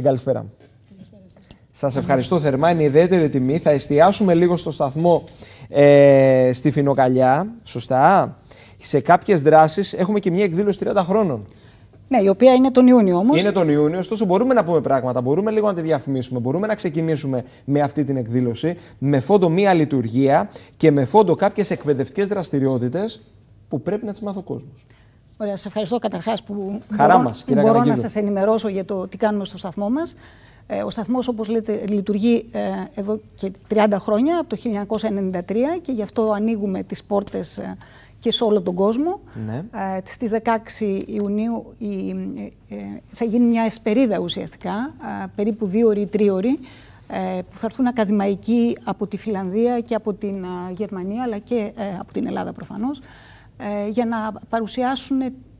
την καλησπέρα μου. Σας ευχαριστώ θερμά, είναι ιδιαίτερη τιμή. Θα εστιάσουμε λίγο στο σταθμό στη Φινοκαλιά, σωστά. Σε κάποιες δράσεις έχουμε και μια εκδήλωση 30 χρόνων. Ναι, η οποία είναι τον Ιούνιο όμως. Είναι τον Ιούνιο, ωστόσο μπορούμε να πούμε πράγματα, μπορούμε λίγο να τη διαφημίσουμε, μπορούμε να ξεκινήσουμε με αυτή την εκδήλωση, με φόντο μία λειτουργία και με φόντο κάποιες εκπαιδευτικές δραστηριότητες που πρέπει να τις μάθει ο κόσμος. Ωραία, σας ευχαριστώ καταρχάς που μπορώ να σας ενημερώσω για το τι κάνουμε στο σταθμό μας. Ο σταθμός, όπως λέτε, λειτουργεί εδώ και 30 χρόνια, από το 1993, και γι' αυτό ανοίγουμε τις πόρτες και σε όλο τον κόσμο. Ναι. Στις 16 Ιουνίου θα γίνει μια εσπερίδα ουσιαστικά, περίπου 2 ή 3 ώρες, που θα έρθουν ακαδημαϊκοί από τη Φιλανδία και από την Γερμανία, αλλά και από την Ελλάδα προφανώς, για να παρουσιάσουν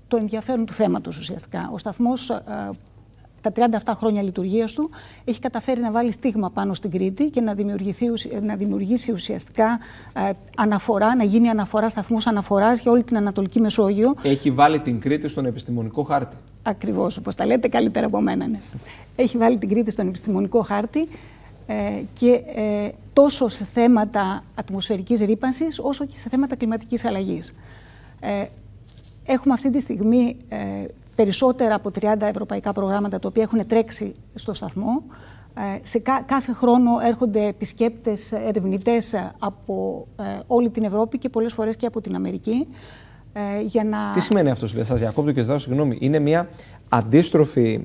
το ενδιαφέρον του θέματος ουσιαστικά. Ο σταθμός, τα 37 χρόνια λειτουργίας του, έχει καταφέρει να βάλει στίγμα πάνω στην Κρήτη και να δημιουργήσει ουσιαστικά αναφορά, να γίνει αναφορά, σταθμός αναφοράς για όλη την Ανατολική Μεσόγειο. Έχει βάλει την Κρήτη στον επιστημονικό χάρτη. Ακριβώς, όπως τα λέτε, καλύτερα από μένα, ναι. Έχει βάλει την Κρήτη στον επιστημονικό χάρτη και τόσο σε θέματα ατμοσφαιρικής ρύπανσης, όσο και σε θέματα κλιματικής αλλαγής. Έχουμε αυτή τη στιγμή περισσότερα από 30 ευρωπαϊκά προγράμματα τα οποία έχουν τρέξει στο σταθμό. Κάθε χρόνο έρχονται επισκέπτες, ερευνητές από όλη την Ευρώπη και πολλές φορές και από την Αμερική. Για να... Τι σημαίνει αυτό, σας διακόπτω και ζητάω συγγνώμη. Είναι μια αντίστροφη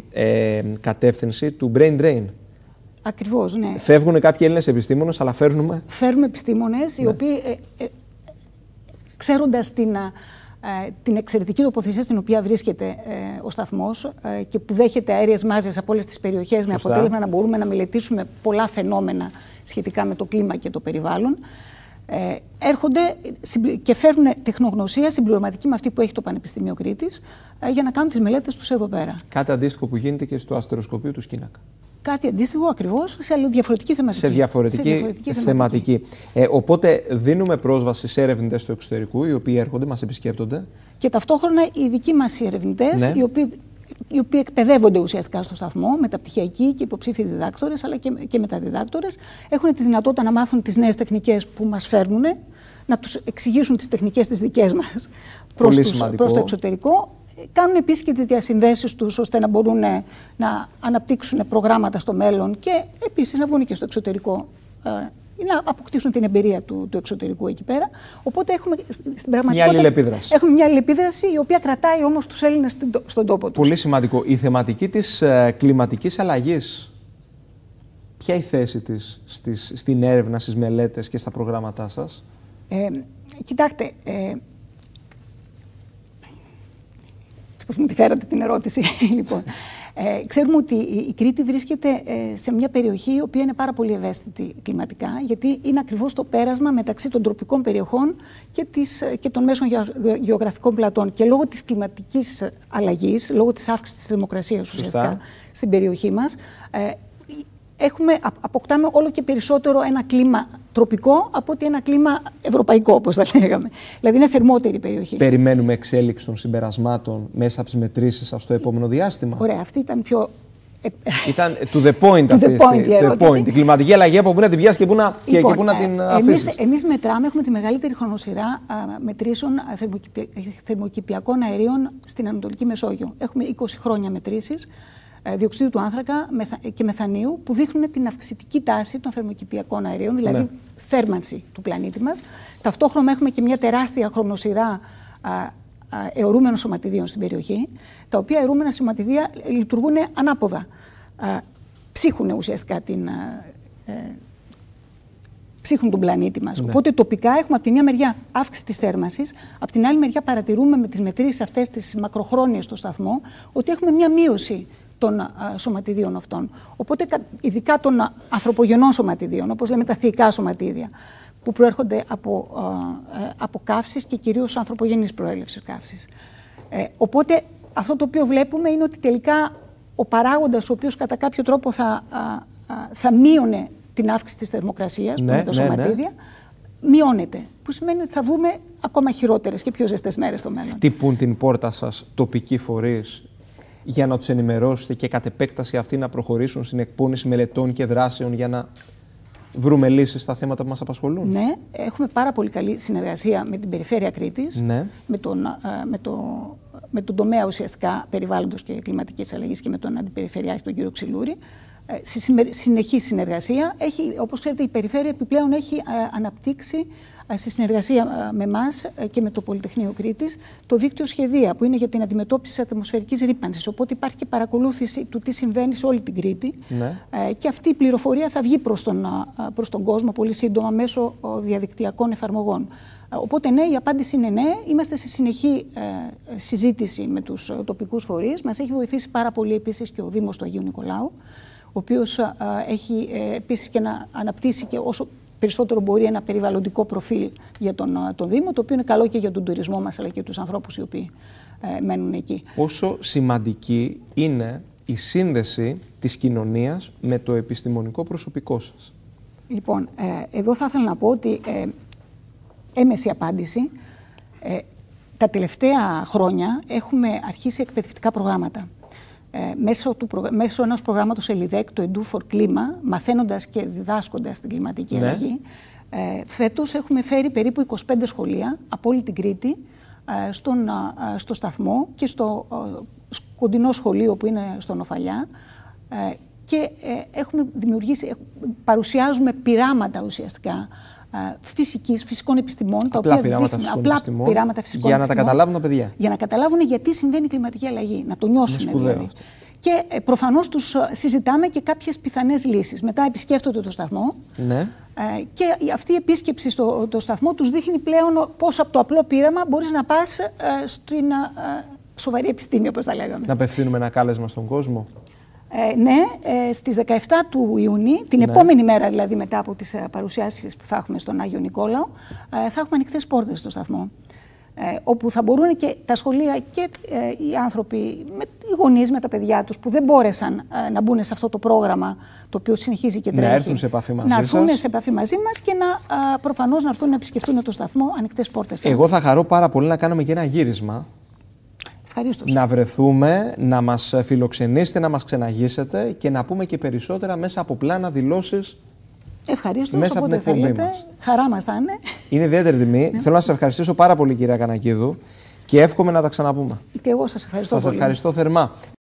κατεύθυνση του brain drain. Ακριβώς, ναι. Φεύγουν κάποιοι Έλληνες επιστήμονες, αλλά φέρνουμε... Φέρνουμε επιστήμονες, ναι, οι οποίοι ξέροντας την εξαιρετική τοποθεσία στην οποία βρίσκεται ο σταθμός και που δέχεται αέριες μάζες από όλες τις περιοχές, σωστά, με αποτέλεσμα να μπορούμε να μελετήσουμε πολλά φαινόμενα σχετικά με το κλίμα και το περιβάλλον, έρχονται και φέρνουν τεχνογνωσία συμπληρωματική με αυτή που έχει το Πανεπιστήμιο Κρήτης για να κάνουν τις μελέτες τους εδώ πέρα. Κάτι αντίστοιχο που γίνεται και στο αστεροσκοπείο του Σκίνακα. Κάτι αντίστοιχο ακριβώς, σε διαφορετική θεματική. Σε διαφορετική θεματική. Οπότε δίνουμε πρόσβαση σε ερευνητές του εξωτερικού, οι οποίοι έρχονται, μας επισκέπτονται. Και ταυτόχρονα οι δικοί μας οι ερευνητές, ναι, οι οποίοι εκπαιδεύονται ουσιαστικά στο σταθμό, μεταπτυχιακοί και υποψήφοι διδάκτορες, αλλά και μεταδιδάκτορες, έχουν τη δυνατότητα να μάθουν τις νέες τεχνικές που μας φέρνουν, να τους εξηγήσουν τις τεχνικές τις δικές μας προς το εξωτερικό. Κάνουν επίσης και τις διασυνδέσεις τους, ώστε να μπορούν να αναπτύξουν προγράμματα στο μέλλον και επίσης να βγουν και στο εξωτερικό ή να αποκτήσουν την εμπειρία του εξωτερικού εκεί πέρα. Οπότε έχουμε στην πραγματικότητα μια αλληλεπίδραση, η οποία κρατάει όμως τους Έλληνες στον τόπο τους. Πολύ σημαντικό. Η θεματική της κλιματικής αλλαγής, ποια η θέση της στην έρευνα, στις μελέτες και στα προγράμματά σας? Κοιτάξτε... Πώς μου τη φέρατε την ερώτηση, λοιπόν. Ξέρουμε ότι η Κρήτη βρίσκεται σε μια περιοχή η οποία είναι πάρα πολύ ευαίσθητη κλιματικά, γιατί είναι ακριβώς το πέρασμα μεταξύ των τροπικών περιοχών και των μέσων γεωγραφικών πλατών. Και λόγω της κλιματικής αλλαγής, λόγω της αύξησης της θερμοκρασίας ουσιαστικά στην περιοχή μας, αποκτάμε όλο και περισσότερο ένα κλίμα τροπικό από ότι ένα κλίμα ευρωπαϊκό, όπως θα λέγαμε. Δηλαδή είναι θερμότερη η περιοχή. Περιμένουμε εξέλιξη των συμπερασμάτων μέσα από τις μετρήσεις σας στο επόμενο διάστημα. Ωραία, αυτή ήταν πιο... Ήταν to the point αυτή η κλιματική αλλαγή, από πού να την πιάσει και πού να την αφήσει. Εμείς μετράμε, έχουμε τη μεγαλύτερη χρονοσυρά μετρήσεων θερμοκηπιακών αερίων στην Ανατολική Μεσόγειο. Έχουμε 20 χρόνια μετρήσεις διοξειδίου του άνθρακα και μεθανίου, που δείχνουν την αυξητική τάση των θερμοκηπιακών αερίων, δηλαδή, ναι, θέρμανση του πλανήτη μας. Ταυτόχρονα έχουμε και μια τεράστια χρονοσυρά αιωρούμενων σωματιδίων στην περιοχή, τα οποία αιωρούμενα σωματιδία λειτουργούν ανάποδα. Ψύχουν ουσιαστικά ψύχνουν τον πλανήτη μας. Ναι. Οπότε τοπικά έχουμε από τη μια μεριά αύξηση της θέρμανσης, από την άλλη μεριά παρατηρούμε με τις μετρήσεις αυτές τις μακροχρόνιες στο σταθμό ότι έχουμε μια μείωση των σωματιδίων αυτών. Οπότε, ειδικά των ανθρωπογενών σωματιδίων, όπως λέμε τα θεϊκά σωματίδια, που προέρχονται από καύσεις και κυρίως ανθρωπογενής προέλευσης καύσης. Οπότε, αυτό το οποίο βλέπουμε είναι ότι τελικά ο παράγοντας, ο οποίος κατά κάποιο τρόπο θα μείωνε την αύξηση της θερμοκρασίας, ναι, που είναι τα σωματίδια, ναι, μειώνεται. Που σημαίνει ότι θα βγούμε ακόμα χειρότερες και πιο ζεστές μέρες στο μέλλον. Χτυπούν την πόρτα σας τοπικοί φορείς? για να τους ενημερώσετε και κατ' επέκταση αυτοί να προχωρήσουν στην εκπόνηση μελετών και δράσεων για να βρούμε λύσεις στα θέματα που μας απασχολούν. Ναι, έχουμε πάρα πολύ καλή συνεργασία με την Περιφέρεια Κρήτης, ναι. με τον τομέα ουσιαστικά περιβάλλοντος και κλιματικής αλλαγής και με τον Αντιπεριφερειάρχη τον κύριο Ξυλούρη. Στη συνεχή συνεργασία, όπως ξέρετε η Περιφέρεια επιπλέον έχει αναπτύξει στη συνεργασία με εμάς και με το Πολυτεχνείο Κρήτης το δίκτυο Σχεδία που είναι για την αντιμετώπιση της ατμοσφαιρικής ρύπανσης. Οπότε υπάρχει και παρακολούθηση του τι συμβαίνει σε όλη την Κρήτη. Ναι. Και αυτή η πληροφορία θα βγει προς τον κόσμο πολύ σύντομα μέσω διαδικτυακών εφαρμογών. Οπότε ναι, η απάντηση είναι ναι. Είμαστε σε συνεχή συζήτηση με τους τοπικούς φορείς. Μας έχει βοηθήσει πάρα πολύ επίσης και ο Δήμος του Αγίου Νικολάου, ο οποίος έχει επίσης και να αναπτύσσει και όσο περισσότερο μπορεί ένα περιβαλλοντικό προφίλ για τον Δήμο, το οποίο είναι καλό και για τον τουρισμό μας, αλλά και τους ανθρώπους οι οποίοι μένουν εκεί. Πόσο σημαντική είναι η σύνδεση της κοινωνίας με το επιστημονικό προσωπικό σας? Λοιπόν, εδώ θα ήθελα να πω ότι έμεση απάντηση. Τα τελευταία χρόνια έχουμε αρχίσει εκπαιδευτικά προγράμματα. Μέσω ενός προγράμματος ΕΛΙΔΕΚ, το ΕΔΟΥΦΟΡ κλίμα, μαθαίνοντας και διδάσκοντας την κλιματική αλλαγή, φέτος έχουμε φέρει περίπου 25 σχολεία από όλη την Κρήτη στο σταθμό και στο κοντινό σχολείο που είναι στο Νοφαλιά και έχουμε δημιουργήσει, παρουσιάζουμε πειράματα ουσιαστικά φυσικών επιστημών, απλά πειράματα φυσικών επιστημών. Για να τα καταλάβουν τα παιδιά. Για να καταλάβουν γιατί συμβαίνει η κλιματική αλλαγή, να το νιώσουν δηλαδή. Και προφανώς τους συζητάμε και κάποιες πιθανές λύσεις. Μετά επισκέφτονται το σταθμό ναι. Και αυτή η επίσκεψη στο σταθμό τους δείχνει πλέον πώς από το απλό πείραμα μπορείς να πας στην σοβαρή επιστήμη, όπως τα λέγαμε. Να απευθύνουμε ένα κάλεσμα στον κόσμο. Ναι, στις 17 του Ιουνίου, την επόμενη μέρα δηλαδή μετά από τις παρουσιάσεις που θα έχουμε στον Άγιο Νικόλαο, θα έχουμε ανοιχτές πόρτες στο σταθμό, όπου θα μπορούν και τα σχολεία και οι άνθρωποι, οι γονείς με τα παιδιά τους που δεν μπόρεσαν να μπουν σε αυτό το πρόγραμμα το οποίο συνεχίζει και τρέχει, να έρθουν σε επαφή μαζί μας και προφανώς να έρθουν να επισκεφτούν το σταθμό, ανοιχτές πόρτες. Εγώ θα χαρώ πάρα πολύ να κάνουμε και ένα γύρισμα. Να βρεθούμε, να μας φιλοξενήσετε, να μας ξεναγήσετε και να πούμε και περισσότερα μέσα από πλάνα, δηλώσεις. Ευχαρίστως, μέσα από την εκπομπή μας. Χαρά μας θα είναι. Είναι ιδιαίτερη τιμή. Θέλω να σας ευχαριστήσω πάρα πολύ, κυρία Κανακίδου, και εύχομαι να τα ξαναπούμε. Και εγώ σας ευχαριστώ πολύ. Σας ευχαριστώ θερμά.